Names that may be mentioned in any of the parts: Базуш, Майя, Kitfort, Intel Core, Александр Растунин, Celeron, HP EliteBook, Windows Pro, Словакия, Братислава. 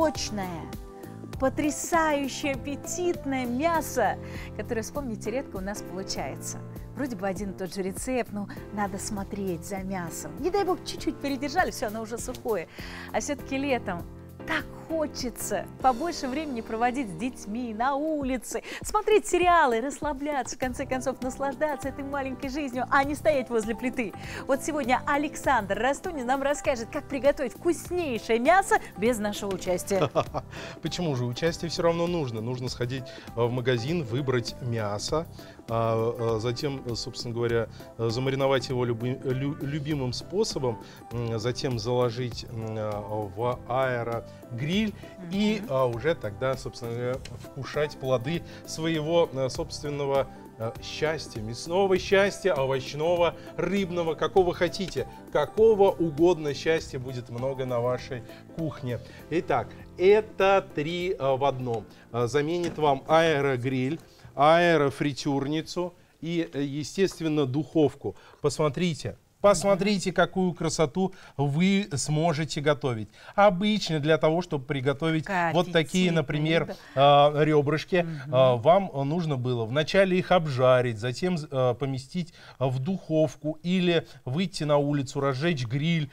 сочное, потрясающе аппетитное мясо, которое, вспомните, редко у нас получается. Вроде бы один и тот же рецепт, но надо смотреть за мясом. Не дай бог, чуть-чуть передержали, все, оно уже сухое. А все-таки летом так хочется побольше времени проводить с детьми на улице, смотреть сериалы, расслабляться, в конце концов, наслаждаться этой маленькой жизнью, а не стоять возле плиты. Вот сегодня Александр Растунин нам расскажет, как приготовить вкуснейшее мясо без нашего участия. Почему же? Участие все равно нужно. Нужно сходить в магазин, выбрать мясо, а затем, собственно говоря, замариновать его любимым способом, затем заложить в аэрогриль и уже тогда, собственно, вкушать плоды своего собственного счастья, мясного счастья, овощного, рыбного, какого хотите, какого угодно счастья будет много на вашей кухне. Итак, это три в одном. Заменит вам аэрогриль, аэрофритюрницу и, естественно, духовку. Посмотрите. Посмотрите, какую красоту вы сможете готовить. Обычно для того, чтобы приготовить вот такие, например, ребрышки, вам нужно было вначале их обжарить, затем поместить в духовку или выйти на улицу, разжечь гриль.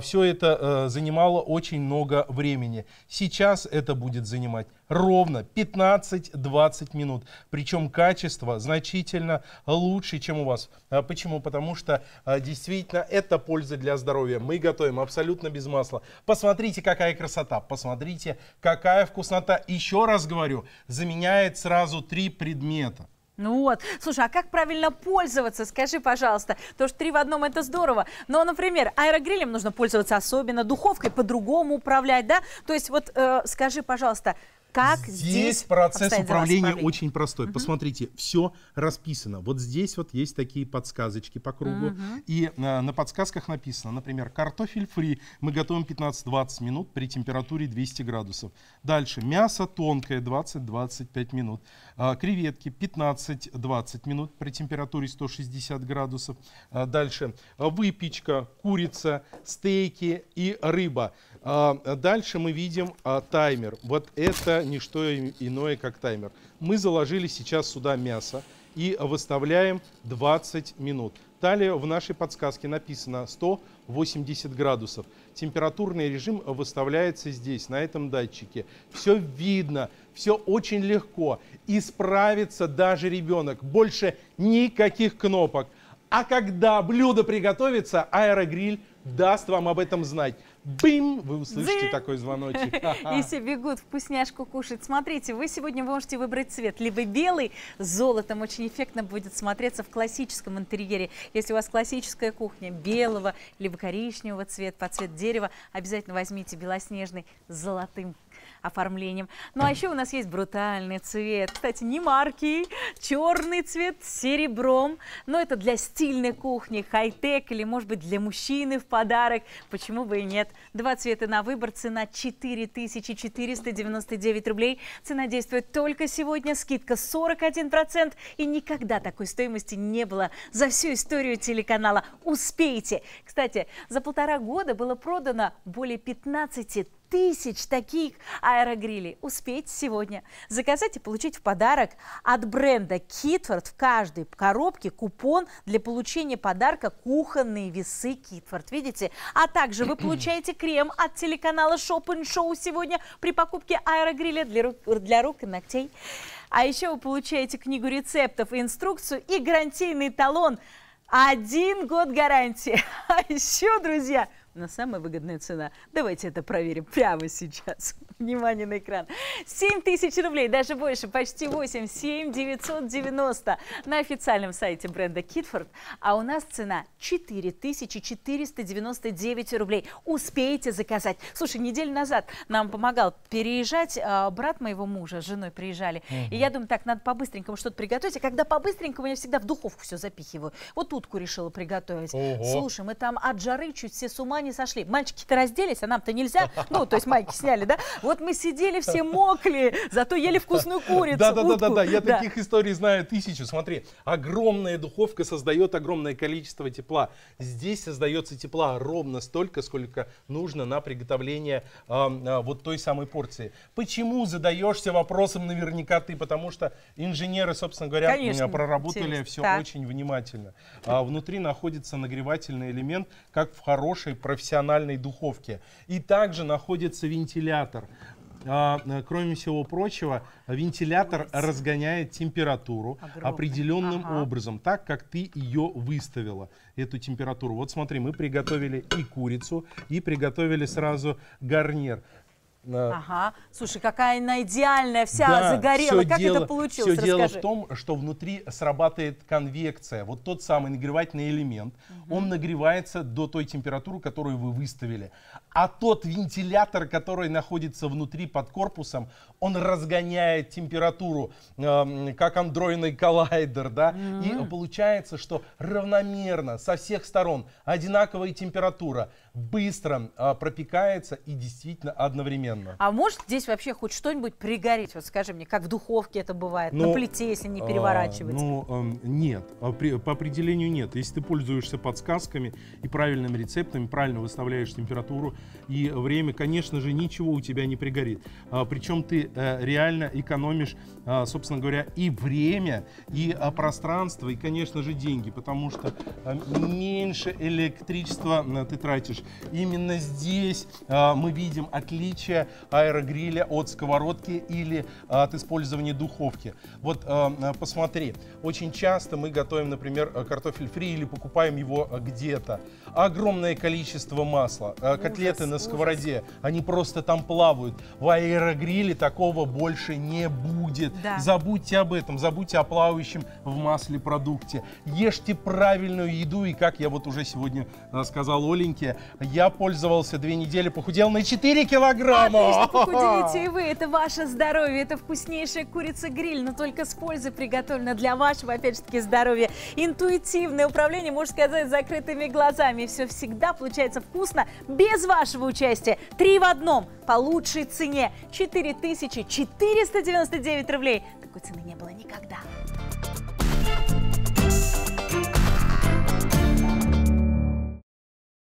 Все это занимало очень много времени. Сейчас это будет занимать ровно 15-20 минут. Причем качество значительно лучше, чем у вас. Почему? Потому что действительно это польза для здоровья. Мы готовим абсолютно без масла. Посмотрите, какая красота. Посмотрите, какая вкуснота. Еще раз говорю, заменяет сразу три предмета. Ну вот. Слушай, а как правильно пользоваться? Скажи, пожалуйста. Потому что три в одном – это здорово. Но, например, аэрогрилем нужно пользоваться особенно, духовкой по-другому управлять, да? То есть вот скажи, пожалуйста, как здесь процесс управления очень простой. Посмотрите, все расписано. Вот здесь вот есть такие подсказочки по кругу. И на подсказках написано, например, картофель фри. Мы готовим 15-20 минут при температуре 200 градусов. Дальше мясо тонкое 20-25 минут. Креветки 15-20 минут при температуре 160 градусов. Дальше выпечка, курица, стейки и рыба. Дальше мы видим таймер. Вот это не что иное, как таймер. Мы заложили сейчас сюда мясо и выставляем 20 минут. Далее в нашей подсказке написано 180 градусов. Температурный режим выставляется здесь, на этом датчике. Все видно, все очень легко. И справится даже ребенок. Больше никаких кнопок. А когда блюдо приготовится, аэрогриль даст вам об этом знать. Бим! Вы услышите такой звоночек. Если бегут вкусняшку кушать. Смотрите, вы сегодня можете выбрать цвет. Либо белый с золотом, очень эффектно будет смотреться в классическом интерьере. Если у вас классическая кухня белого, либо коричневого цвета, под цвет дерева, обязательно возьмите белоснежный с золотым оформлением. Ну а еще у нас есть брутальный цвет. Кстати, не марки. Черный цвет с серебром. Но это для стильной кухни, хай-тек или, может быть, для мужчины в подарок. Почему бы и нет? Два цвета на выбор. Цена 4499 рублей. Цена действует только сегодня. Скидка 41%. И никогда такой стоимости не было за всю историю телеканала. Успейте! Кстати, за 1,5 года было продано более 15 тысяч таких аэрогрилей. Успейте сегодня заказать и получить в подарок от бренда Kitfort в каждой коробке купон для получения подарка кухонные весы Kitfort. Видите? А также вы получаете крем от телеканала Shop & Show сегодня при покупке аэрогриля для рук и ногтей. А еще вы получаете книгу рецептов и инструкцию и гарантийный талон. 1 год гарантии. А еще, друзья, на самая выгодная цена. Давайте это проверим прямо сейчас. Внимание на экран. 7 тысяч рублей, даже больше, почти 8, 7990 на официальном сайте бренда Kitfort. А у нас цена 4499 рублей. Успейте заказать. Слушай, неделю назад нам помогал переезжать брат моего мужа, с женой приезжали. И я думаю, так, надо по-быстренькому что-то приготовить. А когда по-быстренькому, я всегда в духовку все запихиваю. Вот утку решила приготовить. Слушай, мы там от жары чуть все с ума ума не сошли. Мальчики-то разделись, а нам-то нельзя. Ну, то есть майки сняли, да? Вот мы сидели, все мокли, зато ели вкусную курицу. Да-да-да, я таких историй знаю тысячу. Смотри, огромная духовка создает огромное количество тепла. Здесь создается тепла ровно столько, сколько нужно на приготовление вот той самой порции. Почему задаешься вопросом наверняка ты? Потому что инженеры, собственно говоря, проработали все очень внимательно. Внутри находится нагревательный элемент, как в хорошей профессиональной духовке. И также находится вентилятор. Кроме всего прочего, вентилятор разгоняет температуру определенным образом, так как ты ее выставила, эту температуру. Вот смотри, мы приготовили и курицу, и приготовили сразу гарнир. Ага, слушай, какая она идеальная, вся загорела, как это получилось? Все дело в том, что внутри срабатывает конвекция, вот тот самый нагревательный элемент, он нагревается до той температуры, которую вы выставили. А тот вентилятор, который находится внутри под корпусом, он разгоняет температуру, как андроидный коллайдер, да, и получается, что равномерно со всех сторон одинаковая температура быстро пропекается и действительно одновременно. А может здесь вообще хоть что-нибудь пригореть? Вот скажи мне, как в духовке это бывает, на плите, если не переворачивать? Нет, по определению нет. Если ты пользуешься подсказками и правильными рецептами, правильно выставляешь температуру и время, конечно же, ничего у тебя не пригорит. Причем ты реально экономишь, собственно говоря, и время, и пространство, и, конечно же, деньги, потому что меньше электричества ты тратишь. Именно здесь мы видим отличие аэрогриля от сковородки или от использования духовки. Вот посмотри, очень часто мы готовим, например, картофель фри или покупаем его где-то. Огромное количество масла, котлеты на сковороде, они просто там плавают. В аэрогриле такого больше не будет. Да. Забудьте об этом, забудьте о плавающем в масле продукте. Ешьте правильную еду, и как я вот уже сегодня сказал Оленьке, я пользовался 2 недели, похудел на 4 килограмма. Отлично, похудеете и вы. Это ваше здоровье. Это вкуснейшая курица-гриль, но только с пользой приготовлена для вашего, опять же таки, здоровья. Интуитивное управление, можно сказать, закрытыми глазами. Все всегда получается вкусно, без вашего участия. 3 в 1 по лучшей цене. 4499 рублей. Такой цены не было никогда.